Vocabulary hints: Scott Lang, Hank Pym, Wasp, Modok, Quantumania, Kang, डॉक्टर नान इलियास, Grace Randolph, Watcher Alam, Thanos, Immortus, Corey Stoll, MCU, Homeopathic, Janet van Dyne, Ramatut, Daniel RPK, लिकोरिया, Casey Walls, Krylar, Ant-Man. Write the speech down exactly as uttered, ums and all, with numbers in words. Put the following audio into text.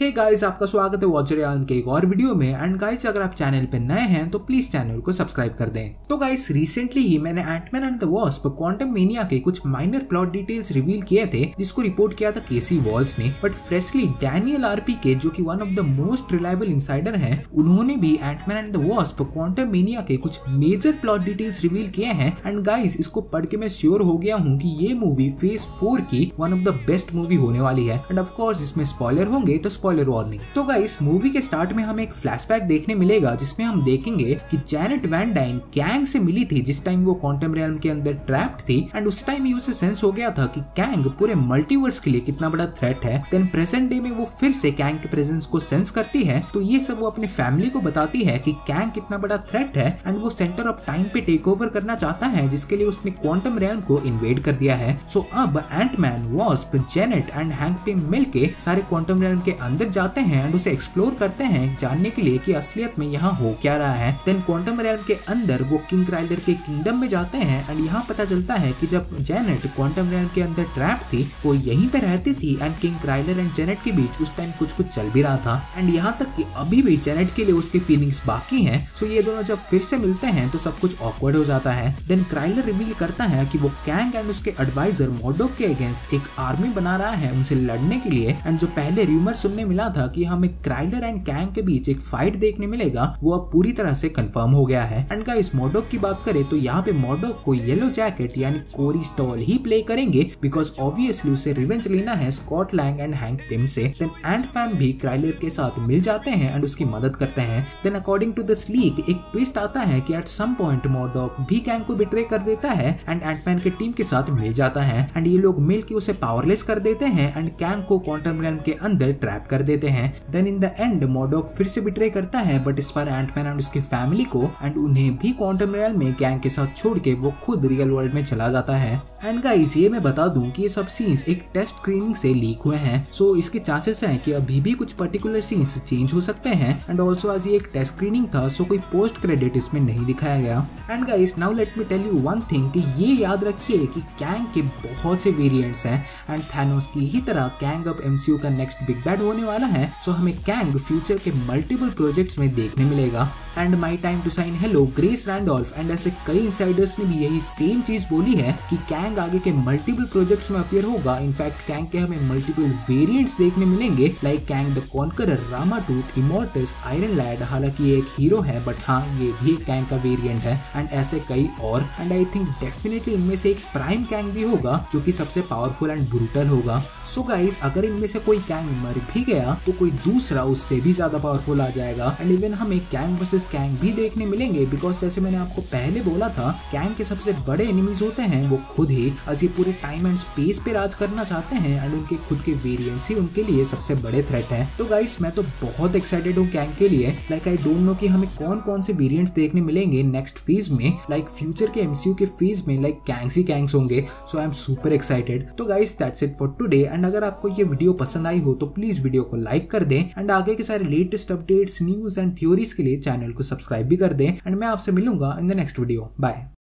Hey guys, आपका स्वागत है वॉचर आलम के एक और वीडियो में। एंड गाइस, अगर आप चैनल पर नए हैं तो प्लीज चैनल को सब्सक्राइब कर दें। तो गाइस, रिसेंटली ही मैंने Ant-Man and the Wasp Quantumania के कुछ माइनर प्लॉट डिटेल्स रिवील किए थे, जिसको रिपोर्ट किया था केसी वॉल्स ने। बट फ्रेशली डैनियल आरपीके, जो की one of the most reliable insider है, उन्होंने भी Ant-Man and the Wasp Quantumania के कुछ मेजर प्लॉट डिटेल्स रिवील किए हैं। एंड गाइस, इसको पढ़ के मैं श्योर हो गया हूँ की ये मूवी फेज फोर की one of the best movie होने वाली है। एंड ऑफकोर्स इसमें स्पॉइलर होंगे, तो स्पॉइलर वार्निंग। तो गाइस, मूवी के स्टार्ट में हमें एक फ्लैशबैक देखने मिलेगा, जिसमें हम देखेंगे कि जैनेट वैन डाइन कैंग से मिली थी जिस टाइम वो क्वांटम रियल्म के अंदर ट्रैप्ड थी। एंड उस टाइम ही उसे सेंस हो गया था कि कैंग पूरे मल्टीवर्स के लिए कितना बड़ा थ्रेट है। देन प्रेजेंट डे में वो फिर से कैंग के प्रेजेंस को सेंस करती है, तो ये सब वो अपने फैमिली को बताती है कि कैंग कितना बड़ा थ्रेट है एंड वो सेंटर ऑफ टाइम पे टेक ओवर करना चाहता है, जिसके लिए उसने क्वांटम रियल्म को इन्वेड कर दिया है। सो अब Antman, Wasp, Janet and Hank पे मिलके सारे क्वांटम रियल्म के अंदर जाते हैं एंड उसे एक्सप्लोर करते हैं, जानने के लिए कि असलियत में यहाँ हो क्या रहा है। देन क्वांटम रियल्म के अंदर वो किंग क्राइलर के किंगडम में जाते हैं एंड यहाँ पता चलता है कि जब जेनेट क्वांटम रियल्म के अंदर ट्रैप थी, वो यहीं पे रहती थी। And King Krylar and Janet के बीच उस टाइम कुछ कुछ चल भी रहा था। एंड यहाँ तक कि अभी भी जेनेट के लिए उसकी फीलिंग्स बाकी हैं। सो ये दोनों जब फिर से मिलते हैं तो सब कुछ ऑकवर्ड हो जाता है। देन क्राइलर रिवील करता है कि वो कैंग एंड उसके एडवाइजर मोडोक के अगेंस्ट एक आर्मी बना रहा है उनसे लड़ने के लिए। एंड जो पहले रूमर सुनने मिला था कि हमें क्राइलर एंड कैंग के बीच एक फाइट देखने मिलेगा, वो अब पूरी तरह से कंफर्म हो गया है। एंड गाइस, मोडोक की बात करें तो यहाँ पे मोडोक को येलो जैकेट यानी कोरी स्टॉल ही प्ले करेंगे, बिकॉज ऑब्वियसली उसे रिवेंज लेना है Scott Lang and Hank Pym से। देन एंट फैम भी क्राइलर के साथ मिल जाते हैं एंड उसकी मदद करते हैं। Then according to the leak एक ट्विस्ट आता है कि एट सम पॉइंट मोडोक भी कैंग को बिट्रे कर देता है एंड एंटमैन के टीम के साथ मिल जाता है। एंड ये लोग मिल के उसे पावरलेस कर देते हैं एंड कैंग को क्वांटम रियल्म के अंदर ट्रैप कर देते हैं। Then in the end Modok फिर से बिट्रे करता है, बट इस बार एंटमैन एंड उसकी फैमिली को एंड उन्हें भी क्वांटम रियल्म में गैंग के साथ छोड़ के वो खुद रियल वर्ल्ड में चला जाता है। एंड गाइस, ये मैं बता दूं कि ये सब सीन्स एक टेस्ट स्क्रीनिंग से लीक हुए हैं, सो इसके चांसेस हैं कि अभी भी कुछ पर्टिकुलर सीन्स चेंज हो सकते हैं। एंड ऑल्सो आज ये एक टेस्ट स्क्रीनिंग था, सो कोई पोस्ट क्रेडिट इसमें नहीं दिखाया गया। And guys, now let me tell you one thing कि ये याद रखिए कि कैंग के बहुत से वेरिएंट्स हैं एंड थानोस की ही तरह कैंग अब एमसीयू का नेक्स्ट बिग बैड होने वाला है। सो हमें कैंग फ्यूचर के मल्टीपल प्रोजेक्ट्स में देखने मिलेगा। And my time to shine hello Grace Randolph and ऐसे कई इनसाइडर्स ने भी यही सेम चीज बोली है कि कैंग आगे के मल्टीपल प्रोजेक्ट्स में अपीयर होगा। इनफैक्ट कैंग के हमें मल्टीपल वेरिएंट्स देखने मिलेंगे, like Kang the Conqueror, रामाटूत, Immortus, Iron Lad. हालांकि ये एक हीरो है, बट हाँ, ये भी कैंग का वेरिएंट है एंड ऐसे कई और। एंड आई थिंक डेफिनेटली इनमें से एक प्राइम कैंग भी होगा, जो कि सबसे पावरफुल एंड ब्रूटल होगा। सो गाइस, अगर इनमें से कोई कैंग मर भी गया तो कोई दूसरा उससे भी ज्यादा पावरफुल आ जाएगा। एंड इवन हमें कैंग वर्सेस कैंग भी देखने मिलेंगे, बिकॉज जैसे मैंने आपको पहले बोला था, कैंग के सबसे बड़े एनिमीज होते हैं वो खुद ही, आज ये पूरे टाइम एंड स्पेस पे राज करना चाहते हैं एंड उनके खुद के वेरिएंट्स ही उनके लिए सबसे बड़े थ्रेट है। तो गाइस, मैं तो बहुत एक्साइटेड हूँ कैंग के लिए। लाइक आई डोंट नो कि हमें कौन कौन से वेरिएंट्स देखने मिलेंगे नेक्स्ट फेज में, लाइक फ्यूचर के एमसीयू के फेज में, लाइक कैंग्स ही कैंग्स होंगे। So I am super excited. तो guys, that's it for today. And अगर आपको ये वीडियो पसंद आई हो तो प्लीज वीडियो को लाइक कर दें एंड आगे के सारे latest updates, news and theories के लिए चैनल को सब्सक्राइब भी कर दें। एंड मैं आपसे मिलूंगा in the next video. Bye.